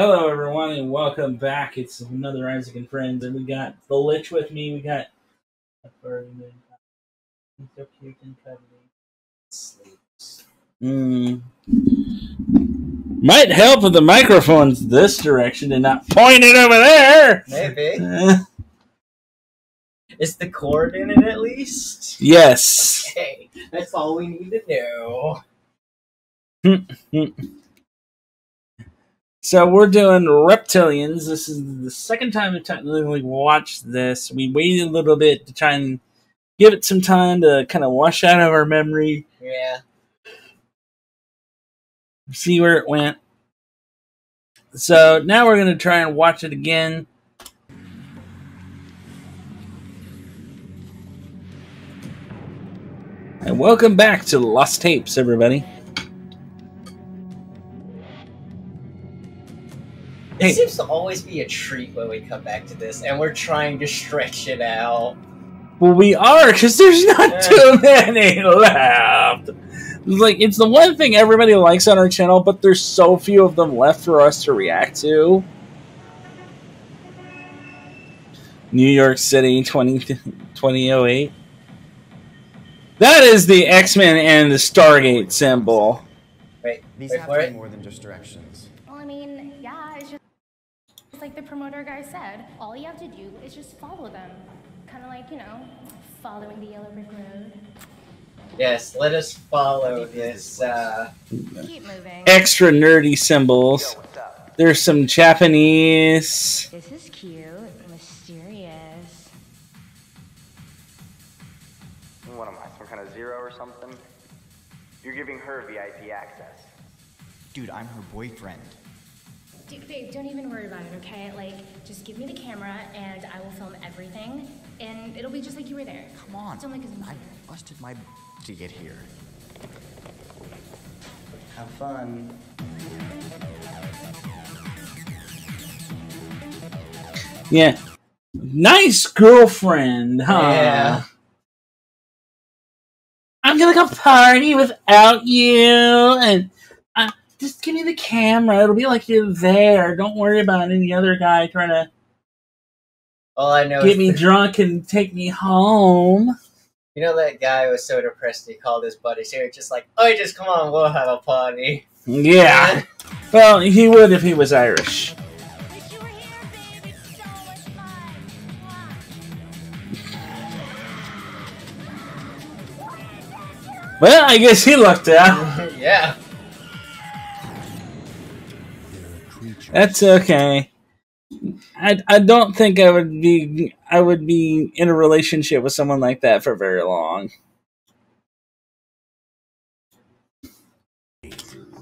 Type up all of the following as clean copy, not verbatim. Hello, everyone, and welcome back. It's another Isaac and Friends, and we got the Lich with me. We got Might help if the microphone's this direction and not point it over there. Maybe. Is the cord in it at least? Yes. Okay, that's all we need to know. So we're doing Reptilians. This is the second time we've technically watched this. We waited a little bit to try and give it some time to kind of wash out of our memory. Yeah. See where it went. So now we're going to try and watch it again. And welcome back to Lost Tapes, everybody. It seems to always be a treat when we come back to this, and we're trying to stretch it out. Well, we are, because there's not too many left. Like, it's the one thing everybody likes on our channel, but there's so few of them left for us to react to. New York City, 2008. That is the X-Men and the Stargate symbol. Wait, these have to be more than just directions. Well, I mean, yeah, it's just... like the promoter guy said, all you have to do is just follow them. Kind of like, you know, following the yellow brick road. Yes, let us follow this, keep moving. Extra nerdy symbols. There's some Japanese. This is cute and mysterious. What am I, some kind of zero or something? You're giving her VIP access. Dude, I'm her boyfriend. Dude, babe, don't even worry about it, okay? Like, just give me the camera, and I will film everything, and it'll be just like you were there. Come on. Don't make us I busted my to get here. Have fun. Yeah. Nice girlfriend, huh? Yeah. I'm gonna go party without you, and... just give me the camera. It'll be like you're there. Don't worry about any other guy trying to get me drunk and take me home. You know that guy was so depressed he called his buddies here, just like, oh, just come on, we'll have a party. Yeah. Well, he would if he was Irish. Wish you were here, baby. So much fun. Well, I guess he lucked out. Yeah. That's okay. I don't think I would be in a relationship with someone like that for very long.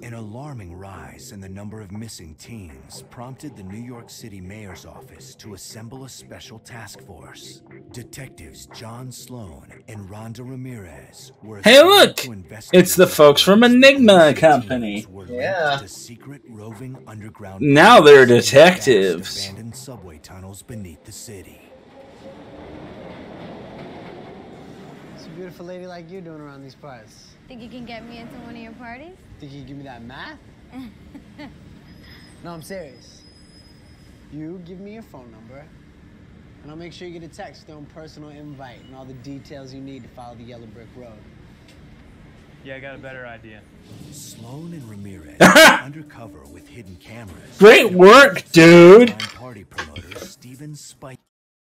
An alarming rise in the number of missing teens prompted the New York City mayor's office to assemble a special task force. Detectives John Sloan and Rhonda Ramirez were to investigate. It's the folks from Enigma Company. Yeah. Secret roving underground. Now they're detectives. Abandoned subway tunnels beneath the city. It's a beautiful lady like you doing around these parts. Think you can get me into one of your parties? Think you can give me that math? No, I'm serious. You give me your phone number, and I'll make sure you get a text with your own personal invite and all the details you need to follow the yellow brick road. Yeah, I got a better idea. Sloan and Ramirez undercover with hidden cameras. Great work, dude! Party promoter Steven Spike.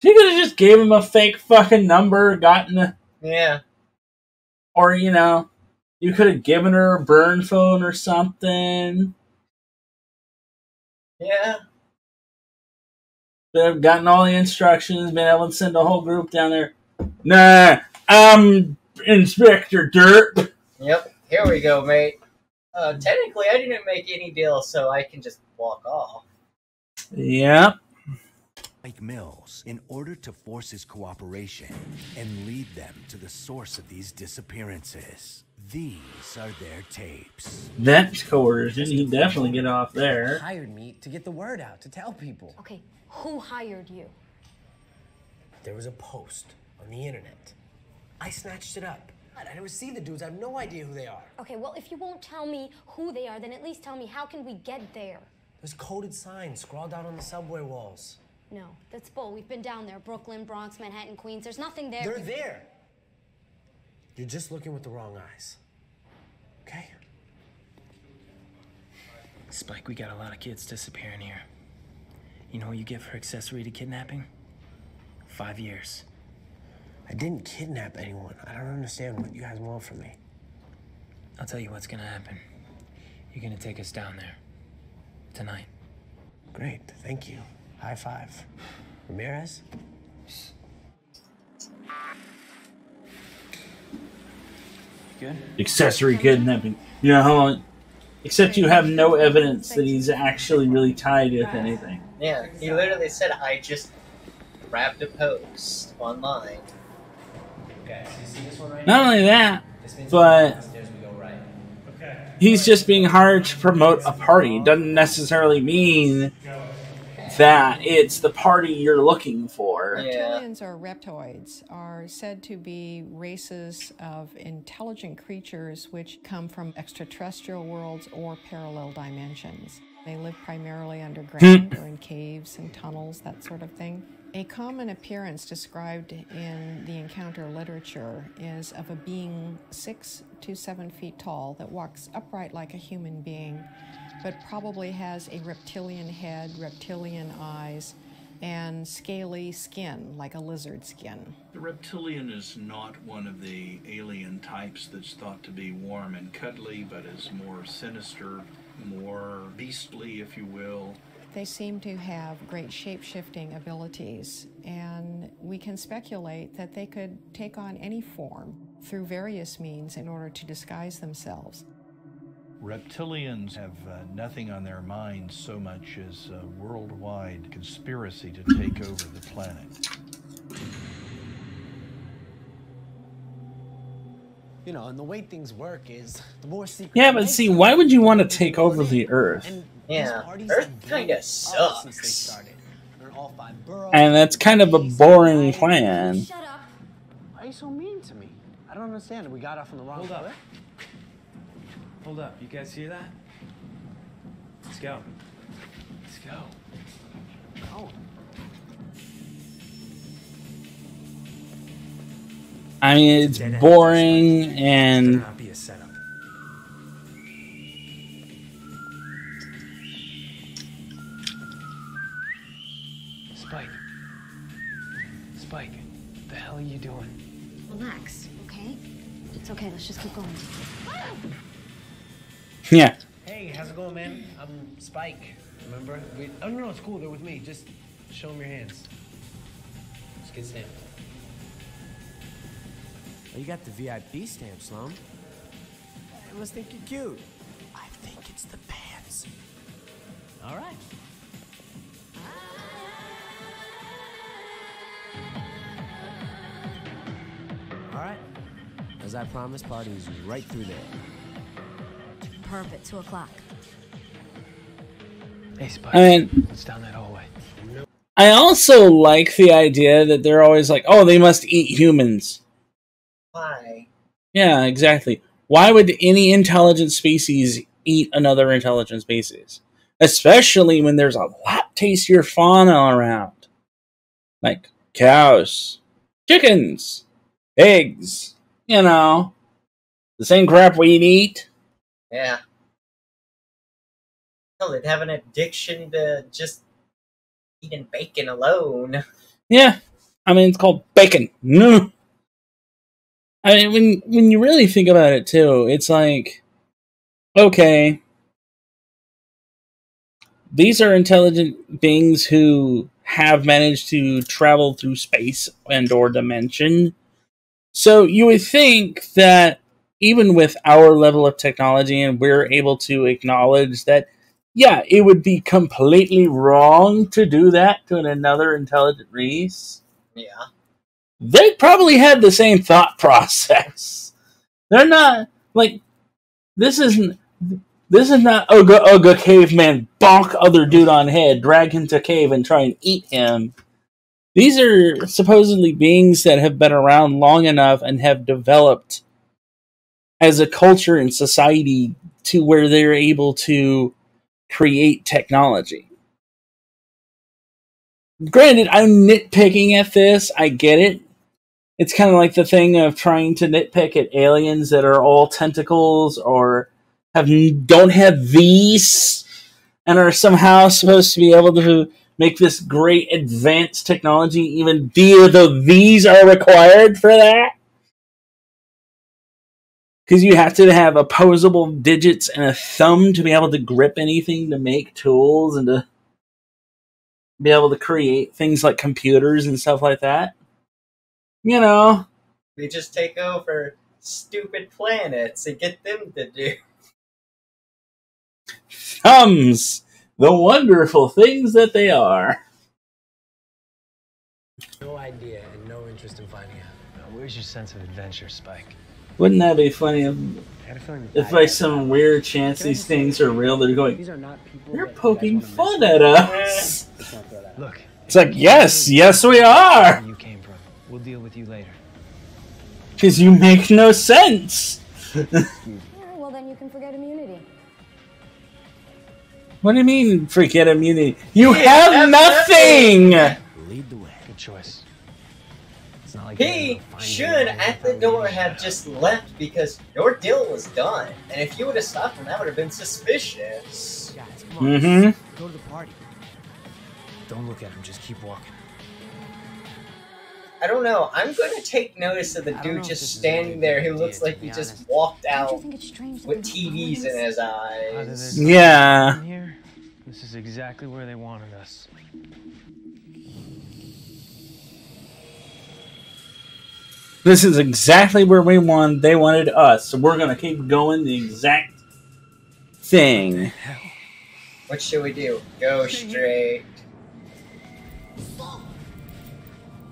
You could have just gave him a fake fucking number, gotten a... Yeah. Or, you know, you could have given her a burn phone or something. Yeah. They've gotten all the instructions, been able to send a whole group down there. Nah, I'm Inspector Dirt. Yep, here we go, mate. Technically, I didn't make any deal, so I can just walk off. Yep. Mike Mills in order to force his cooperation and lead them to the source of these disappearances. These are their tapes. That's coercion. He'd definitely get off there. Hired me to get the word out, to tell people. Okay, who hired you? There was a post on the internet. I snatched it up. I never see the dudes. I have no idea who they are. Okay, well, if you won't tell me who they are, then at least tell me how can we get there. There's coded signs scrawled out on the subway walls. No, that's bull. We've been down there. Brooklyn, Bronx, Manhattan, Queens. There's nothing there. They're there. You're just looking with the wrong eyes. Okay? Spike, we got a lot of kids disappearing here. You know what you get for accessory to kidnapping? 5 years. I didn't kidnap anyone. I don't understand what you guys want from me. I'll tell you what's gonna happen. You're gonna take us down there. Tonight. Great, thank you. High five. Ramirez? Good? Accessory kidnapping. You know how long? Except you have no evidence that he's actually really tied with anything. Yeah, he literally said, I just grabbed a post online. Okay, so you see this one right now? Not only that, but he's just being hired to promote a party. It doesn't necessarily mean that it's the party you're looking for. Reptilians or reptoids are said to be races of intelligent creatures which come from extraterrestrial worlds or parallel dimensions. They live primarily underground or in caves and tunnels, that sort of thing. A common appearance described in the encounter literature is of a being 6 to 7 feet tall that walks upright like a human being, but probably has a reptilian head, reptilian eyes, and scaly skin like a lizard skin. The reptilian is not one of the alien types that's thought to be warm and cuddly, but is more sinister, more beastly, if you will. They seem to have great shape-shifting abilities, and we can speculate that they could take on any form through various means in order to disguise themselves. Reptilians have nothing on their minds so much as a worldwide conspiracy to take over the planet. You know, and the way things work is the more secret. Yeah, but see, why would you want to take over the Earth? Yeah, Earth kind of sucks. And that's kind of a boring plan. Shut up. Why are you so mean to me? I don't understand. We got off on the wrong foot. Hold up. You guys hear that? Let's go. Let's go. Oh. I mean, it's boring and Spike, what the hell are you doing? Relax, okay? It's okay, let's just keep going. Yeah. Hey, how's it going, man? I'm Spike. Remember? Oh no, it's cool, they're with me. Just show them your hands. Just get stamped. Oh, you got the VIP stamp, Slum. I must think you're cute. I think it's the pants. All right. All right. As I promised, party is right through there. Perp at 2 o'clock. Hey, Spike. It's down that hallway. I also like the idea that they're always like, "Oh, they must eat humans." Why? Yeah, exactly. Why would any intelligent species eat another intelligent species? Especially when there's a lot tastier fauna around. Like cows, chickens, eggs, you know. The same crap we'd eat. Yeah. Hell, they'd have an addiction to just eating bacon alone. Yeah. I mean, it's called bacon. No. I mean, when you really think about it, too, it's like, okay, these are intelligent beings who have managed to travel through space and or dimension. So you would think that even with our level of technology and we're able to acknowledge that, yeah, it would be completely wrong to do that to another intelligent race. Yeah. They probably had the same thought process. They're not like this is not Oga caveman bonk other dude on head, drag him to a cave and try and eat him. These are supposedly beings that have been around long enough and have developed as a culture and society to where they're able to create technology. Granted, I'm nitpicking at this. I get it. It's kind of like the thing of trying to nitpick at aliens that are all tentacles or don't have these and are somehow supposed to be able to make this great advanced technology, even though these are required for that. Because you have to have opposable digits and a thumb to be able to grip anything, to make tools, and to be able to create things like computers and stuff like that. You know. They just take over stupid planets and get them to do. Thumbs! The wonderful things that they are. No idea and no interest in finding out. Now, where's your sense of adventure, Spike? Wouldn't that be funny if by some weird chance these things are real, they're going, they're poking fun at us. Look, it's like, yes we are. You came from. We'll deal with you later. Because you make no sense. Well, then you can forget immunity. What do you mean, forget immunity? You have nothing! Lead the way. Good choice. Like he should, at the door, have just left because your deal was done. And if you would have stopped him, that would have been suspicious. Mm-hmm. Go to the party. Don't look at him. Just keep walking. I don't know. I'm going to take notice of the dude just standing there who looks like he just walked out with TVs in his eyes. Yeah. This is exactly where they wanted us. This is exactly where they wanted us, so we're gonna keep going the exact thing. What should we do? Go straight.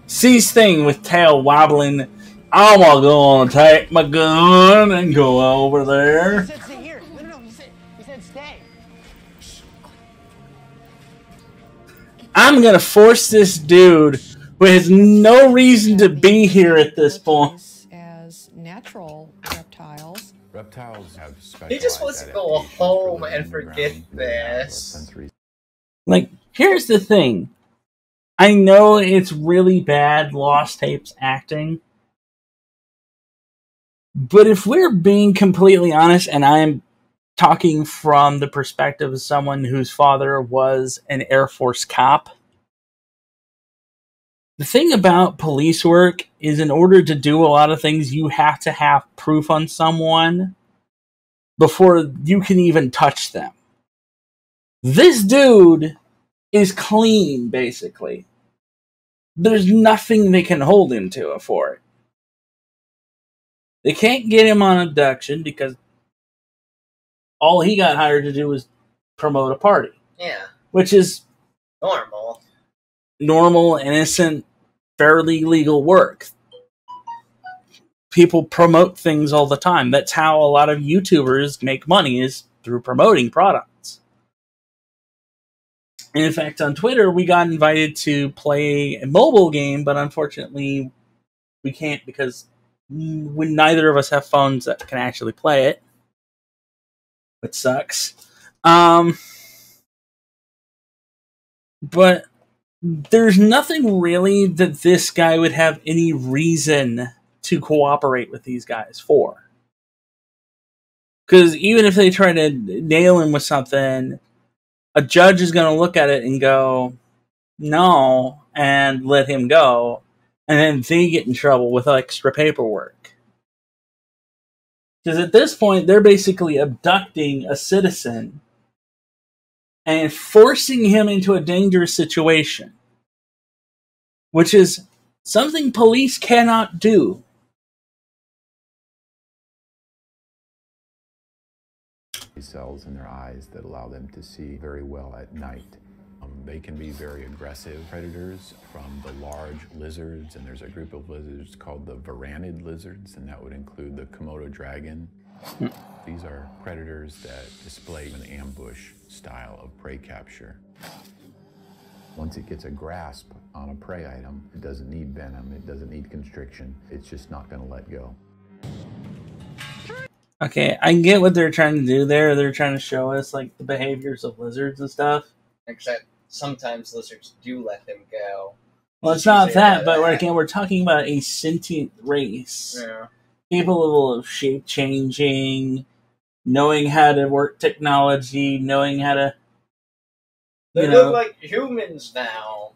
Seize thing with tail wobbling. I'm gonna take my gun and go over there. He said stay here. No, he said stay. I'm gonna force this dude who has no reason to be here at this point. As natural reptiles. Reptiles have specialized. He just wants to go home and forget this. Like, here's the thing. I know it's really bad Lost Tapes acting. But if we're being completely honest, and I'm talking from the perspective of someone whose father was an Air Force cop, the thing about police work is in order to do a lot of things, you have to have proof on someone before you can even touch them. This dude is clean, basically. There's nothing they can hold him to for it. They can't get him on abduction because all he got hired to do was promote a party. Yeah. Which is normal. Normal, innocent, fairly legal work. People promote things all the time. That's how a lot of YouTubers make money, is through promoting products. And in fact, on Twitter, we got invited to play a mobile game, but unfortunately we can't because neither of us have phones that can actually play it, which sucks. But there's nothing really that this guy would have any reason to cooperate with these guys for. Because even if they try to nail him with something, a judge is going to look at it and go, no, and let him go. And then they get in trouble with extra paperwork. Because at this point, they're basically abducting a citizen and forcing him into a dangerous situation, which is something police cannot do. Cells in their eyes that allow them to see very well at night. They can be very aggressive predators, from the large lizards, and there's a group of lizards called the Varanid lizards, and that would include the Komodo dragon. These are predators that display an ambush style of prey capture. Once it gets a grasp on a prey item, it doesn't need venom, it doesn't need constriction, it's just not going to let go. Okay, I get what they're trying to do there. They're trying to show us, like, the behaviors of lizards and stuff. Except sometimes lizards do let them go. Well, it's not that, but again, we're talking about a sentient race. Yeah. Capable of shape-changing, knowing how to work technology, knowing how to... They look like humans now.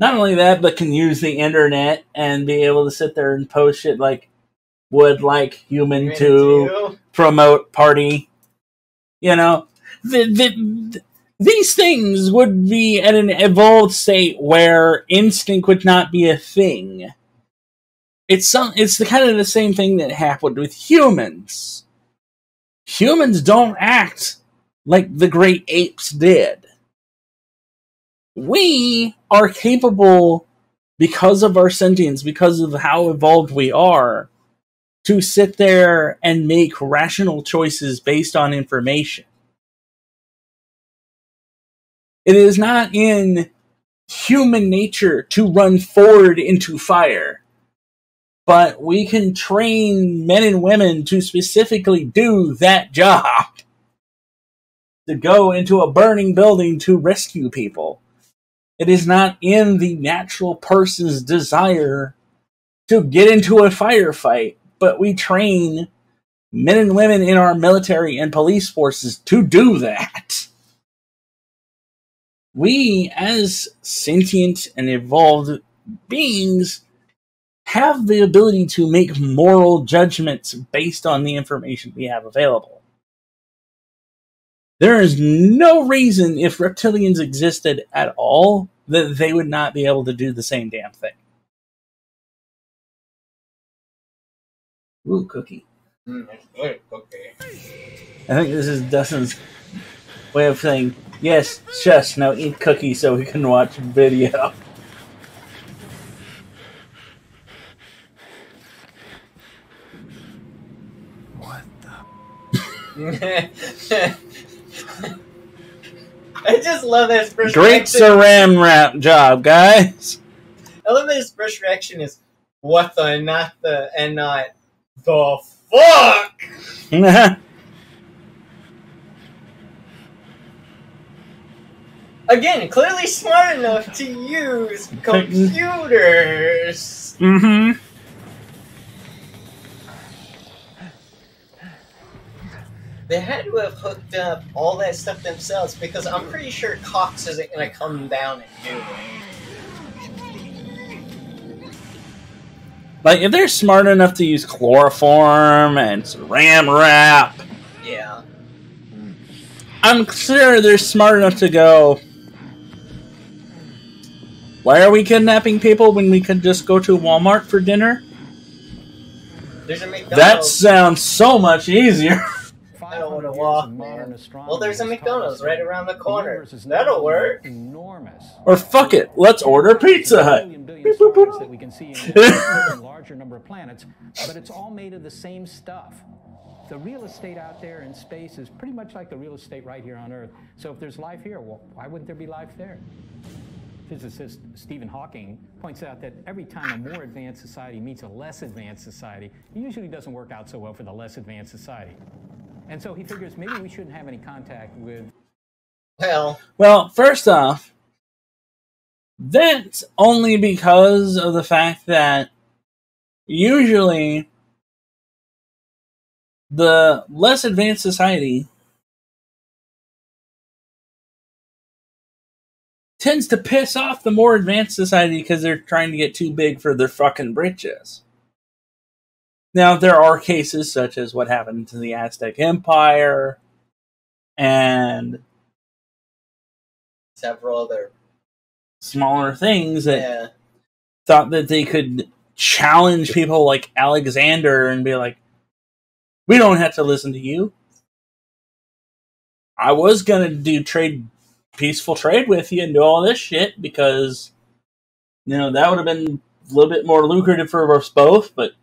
Not only that, but can use the internet and be able to sit there and post shit like, would like human to promote party. You know, these things would be at an evolved state where instinct would not be a thing. It's the kind of the same thing that happened with humans. Humans don't act like the great apes did. We are capable, because of our sentience, because of how evolved we are, to sit there and make rational choices based on information. It is not in human nature to run forward into fire. But we can train men and women to specifically do that job. To go into a burning building to rescue people. It is not in the natural person's desire to get into a firefight. But we train men and women in our military and police forces to do that. We, as sentient and evolved beings, have the ability to make moral judgments based on the information we have available. There is no reason, if reptilians existed at all, that they would not be able to do the same damn thing. Ooh, cookie. That's good, cookie. I think this is Dustin's way of saying, yes, shush, now eat cookie so we can watch video. I just love this first great reaction. Saran Wrap job, guys. I love that his first reaction is what the, not the, and not the fuck. Again, clearly smart enough to use computers. Mm-hmm. They had to have hooked up all that stuff themselves, because I'm pretty sure Cox isn't going to come down and do it. Like, if they're smart enough to use chloroform and Saran Wrap... Yeah. I'm sure they're smart enough to go... Why are we kidnapping people when we could just go to Walmart for dinner? There's a McDonald's. That sounds so much easier. I don't want to walk, man. Well, there's a McDonald's right around the corner. That'll work. Enormous. Or fuck it, let's order Pizza Hut. That we can see a larger number of planets, but it's all made of the same stuff. The real estate out there in space is pretty much like the real estate right here on Earth. So if there's life here, well, why wouldn't there be life there? Physicist Stephen Hawking points out that every time a more advanced society meets a less advanced society, it usually doesn't work out so well for the less advanced society. And so he figures maybe we shouldn't have any contact with... Well, first off, that's only because of the fact that usually the less advanced society tends to piss off the more advanced society because they're trying to get too big for their fucking britches. Now, there are cases such as what happened to the Aztec Empire and several other smaller things that thought that they could challenge people like Alexander and be like, we don't have to listen to you. I was going to do peaceful trade with you and do all this shit because, you know, that would have been a little bit more lucrative for us both, but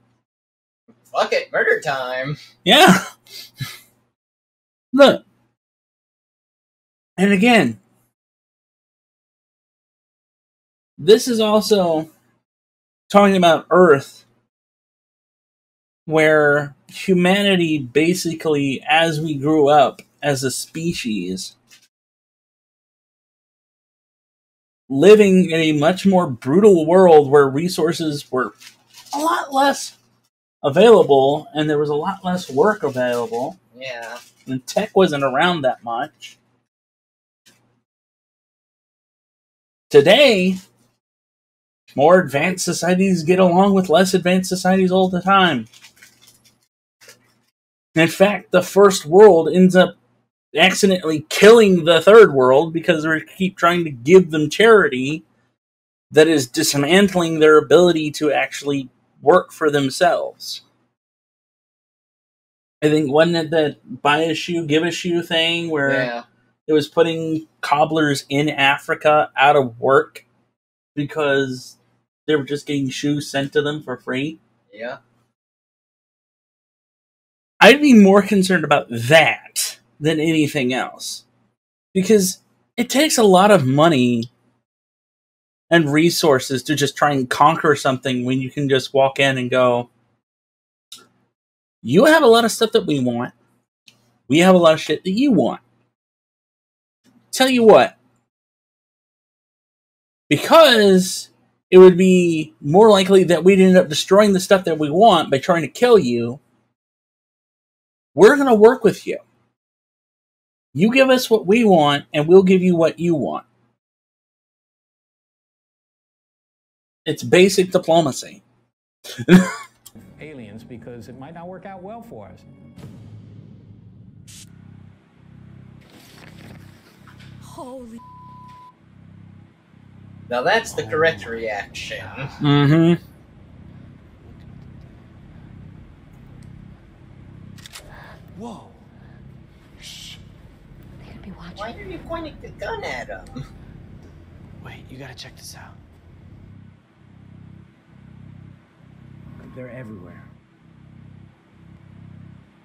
fuck it, murder time. Yeah. Look. And again, this is also talking about Earth where humanity basically, as we grew up as a species, living in a much more brutal world where resources were a lot less available and there was a lot less work available. Yeah. And tech wasn't around that much. Today, more advanced societies get along with less advanced societies all the time. In fact, the first world ends up accidentally killing the third world because they keep trying to give them charity that is dismantling their ability to actually work for themselves. I think, wasn't it that buy a shoe, give a shoe thing where it was putting cobblers in Africa out of work because they were just getting shoes sent to them for free? Yeah. I'd be more concerned about that than anything else. Because it takes a lot of money and resources to just try and conquer something when you can just walk in and go, you have a lot of stuff that we want. We have a lot of shit that you want. Tell you what. Because it would be more likely that we'd end up destroying the stuff that we want by trying to kill you, we're going to work with you. You give us what we want, and we'll give you what you want. It's basic diplomacy. Aliens, because it might not work out well for us. Holy. Now that's the correct reaction. Mm-hmm. Whoa. Shh. They could be watching. Why are you pointing the gun at him? Wait, you gotta check this out. They're everywhere.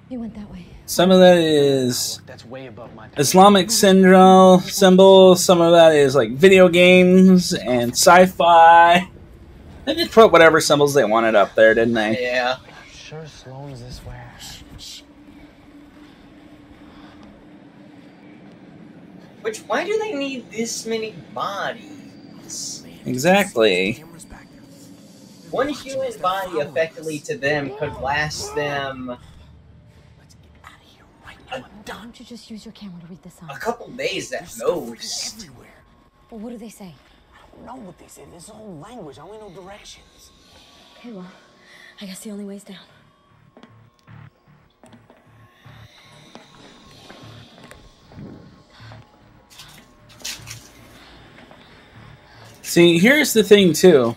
You went that way. Some of that is that's way above my Islamic syndrome symbols. Some of that is like video games and sci-fi. They just put whatever symbols they wanted up there, didn't they? Yeah. Sure, Sloan's this way. Which, why do they need this many bodies? Exactly. One human body effectively to them could last them. Let's get out of here right now. Why don't you just use your camera to read this on? A couple days at most. Everywhere. But what do they say? I don't know what they say. There's a whole language. I only know directions. Okay, well, I guess the only way's down. See, here's the thing, too.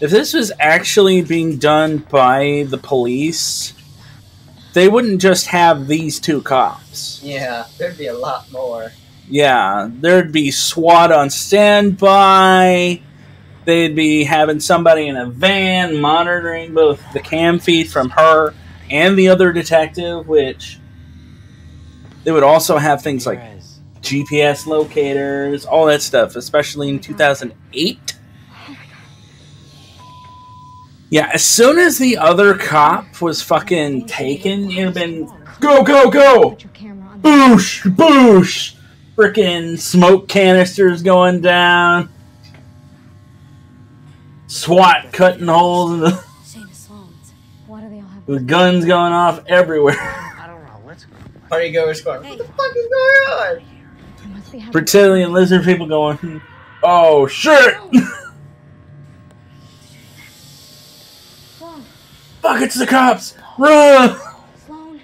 If this was actually being done by the police, they wouldn't just have these two cops. Yeah, there'd be a lot more. Yeah, there'd be SWAT on standby. They'd be having somebody in a van monitoring both the cam feed from her and the other detective, which they would also have things like GPS locators, all that stuff, especially in 2008. Yeah, as soon as the other cop was fucking taken, it had been go, go, go! Boosh! Boosh! Frickin' smoke canisters going down. SWAT cutting holes in the... the guns going off everywhere. Partygoers going, what the fuck is going on? Reptilian lizard people going, oh shit! Fuck, it's the cops! Run! Sloan.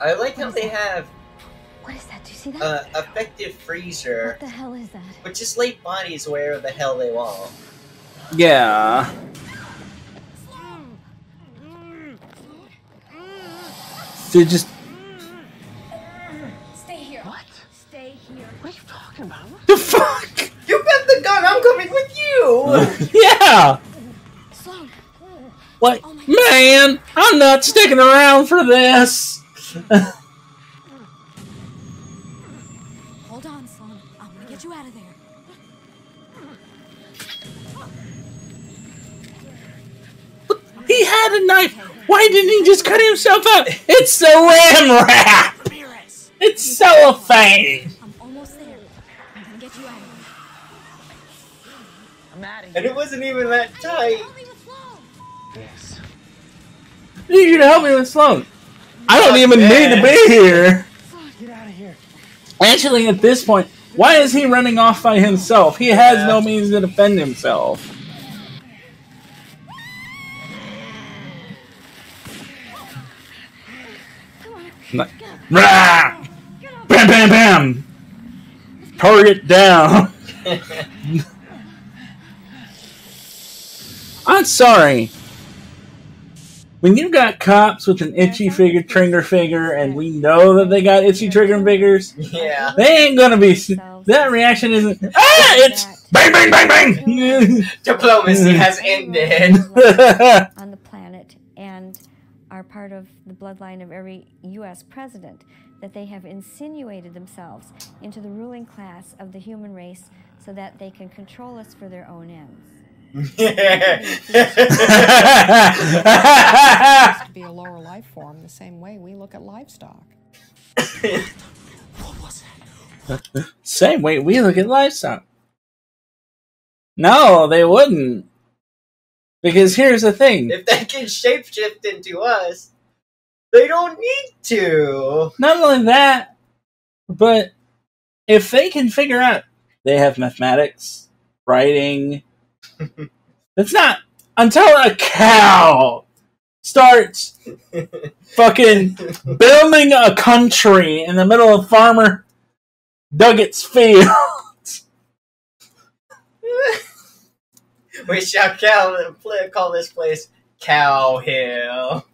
I like how they have effective freezer. What the hell is that? Which is late bodies wherever the hell they want. Yeah. Dude, just stay here. What? Stay here. What are you talking about? What the fuck? You bet the gun. I'm coming with you. Yeah. Sloan. What? Oh man, I'm not sticking around for this. Hold on, Sloan. I'm gonna get you out of there. He had a knife. Why didn't he just cut himself up? It's Saran Wrap. It's cellophane. I'm almost there. I'm gonna get you out of here. I'm out of here. And it wasn't even that tight. Yes. You need to help me with Sloan. I don't even need to be here. Get out of here. Actually, at this point, why is he running off by himself? He has no means to defend himself. Like, rah! Bam, bam, bam! Target down. I'm sorry. When you got cops with an itchy figure, trigger figure, and we know that they got itchy trigger figures, yeah, they ain't gonna be. That reaction isn't. Ah! It's bang, bang, bang, bang. Diplomacy has ended. On the planet, and are part of the bloodline of every U.S. president. That they have insinuated themselves into the ruling class of the human race, so that they can control us for their own ends. It used to be a lower life form the same way we look at livestock. What was that? Same way we look at livestock. No, they wouldn't. Because here's the thing. If they can shapeshift into us, they don't need to. Not only that, but if they can figure out, they have mathematics, writing. It's not until a cow starts fucking building a country in the middle of farmer Duggett's fields. We shall call this place Cow Hill.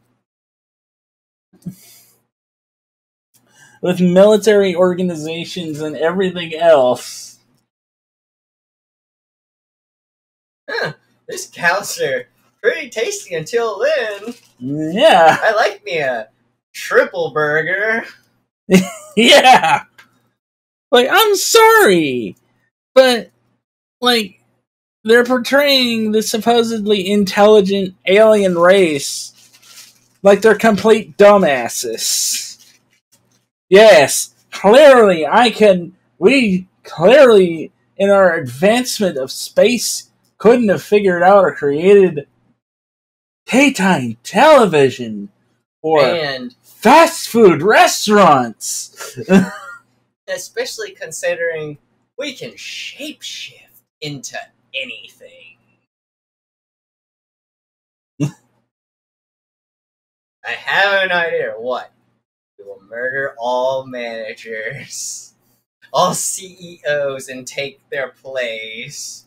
With military organizations and everything else. Huh, this cows are pretty tasty until then. Yeah. I like me a triple burger. Yeah. Like, I'm sorry. But, like, they're portraying this supposedly intelligent alien race like they're complete dumbasses. Yes, clearly we clearly, in our advancement of space, couldn't have figured out or created daytime television and fast food restaurants. Especially considering we can shapeshift into anything. I have an idea. What? We will murder all managers, all CEOs, and take their place.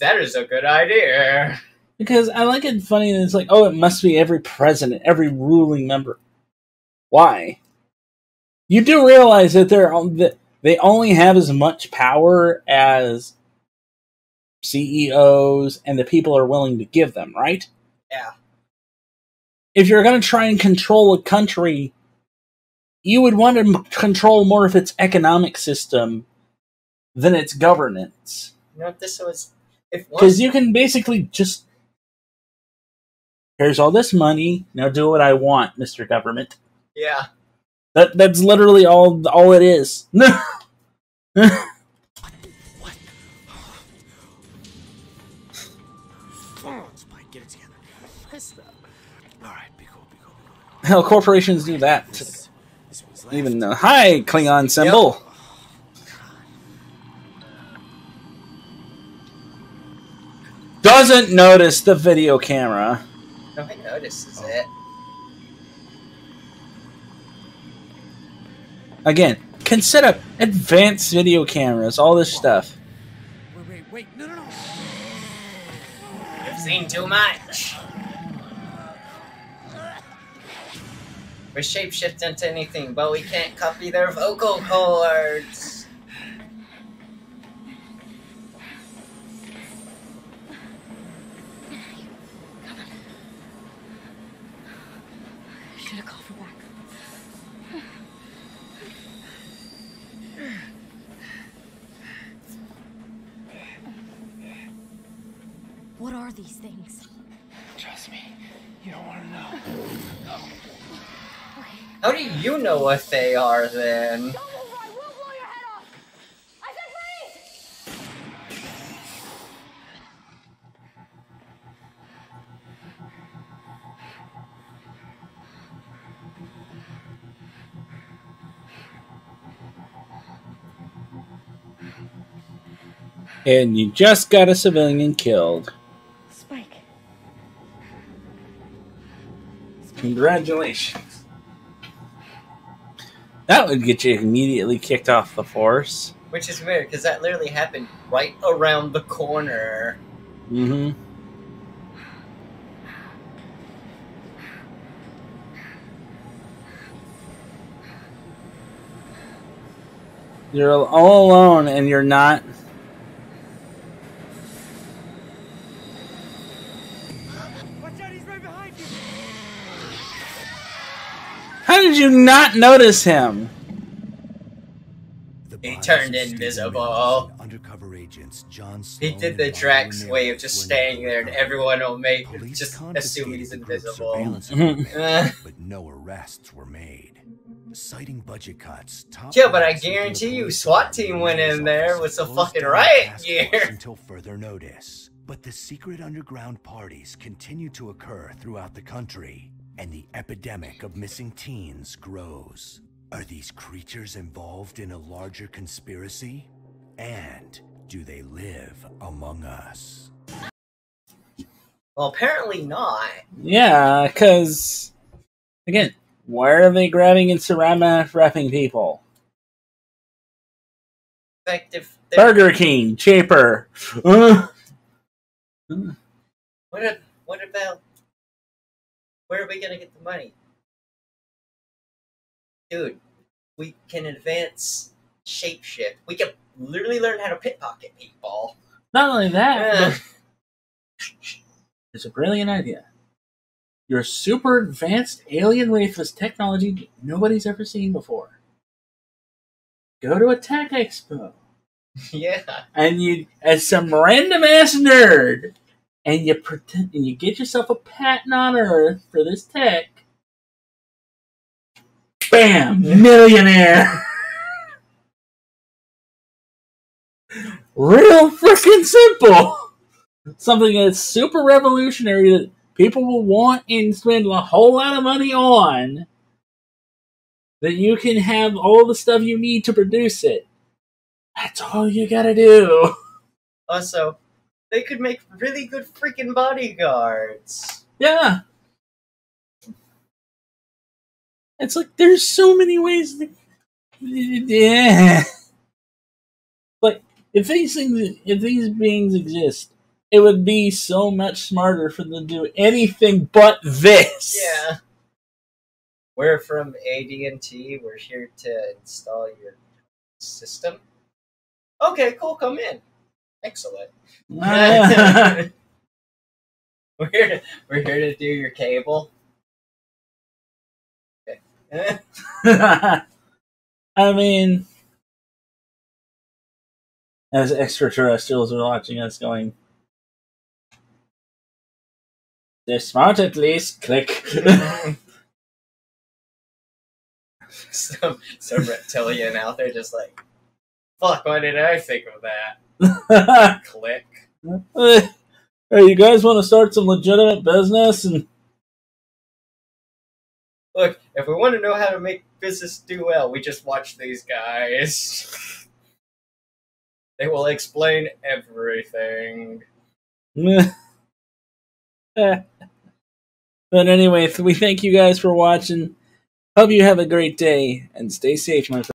That is a good idea. Because I like it funny that it's like, oh, it must be every president, every ruling member. Why? You do realize that they only have as much power as CEOs and the people are willing to give them, right? Yeah. If you're going to try and control a country, you would want to control more of its economic system than its governance. You know, if this was... Because you can basically just, here's all this money, now do what I want, Mr. Government. Yeah. That's literally all it is. No. What? Let's get it together. Alright, be cool, be cool, be cool. Hell, corporations do that. This even though, hi, Klingon symbol. Yep. Doesn't notice the video camera. No, he notices it. Again, can set up advanced video cameras, all this stuff. Wait, no. You've seen too much. We're shapeshift into anything, but we can't copy their vocal cords. What are these things? Trust It's me. You don't want to know. No. How do you know what they are, then? Don't move or I will blow your head off! I said freeze! And you just got a civilian killed. Spike. Congratulations. That would get you immediately kicked off the force. Which is weird, because that literally happened right around the corner. Mm-hmm. You're all alone, and you're not... How did you not notice him? He turned invisible. Undercover agents, John Snow, he did the Drax way of just staying there, and everyone will make just assume he's invisible. But no arrests were made. Citing budget cuts. Yeah, but I guarantee you, SWAT team went in there with some fucking riot gear until further notice. But the secret underground parties continue to occur throughout the country. And the epidemic of missing teens grows. Are these creatures involved in a larger conspiracy? And do they live among us? Well, apparently not. Yeah, because... Again, why are they grabbing and Saran Wrapping people? Burger King, cheaper. What about... Where are we going to get the money? Dude, we can advance shapeshift. We can literally learn how to pickpocket people. Not only that, but it's a brilliant idea. You're a super advanced alien race with technology nobody's ever seen before. Go to a tech expo. Yeah. And you, as some random ass nerd... And you pretend, and you get yourself a patent on Earth for this tech. Bam! Millionaire! Real freaking simple! Something that's super revolutionary that people will want and spend a whole lot of money on. That you can have all the stuff you need to produce it. That's all you gotta do. Also... They could make really good freaking bodyguards. Yeah. It's like, there's so many ways that... Yeah. Like, if these beings exist, it would be so much smarter for them to do anything but this. Yeah. We're from AT&T. We're here to install your system. Okay, cool. Come in. Excellent. We're here to do your cable. Okay. I mean, as extraterrestrials are watching us going, they're smart at least, click. some reptilian out there just like, fuck, why did I think of that? Click. Hey, you guys want to start some legitimate business? And look, if we want to know how to make business do well, we just watch these guys. They will explain everything. But anyway, we thank you guys for watching. Hope you have a great day and stay safe, my friend.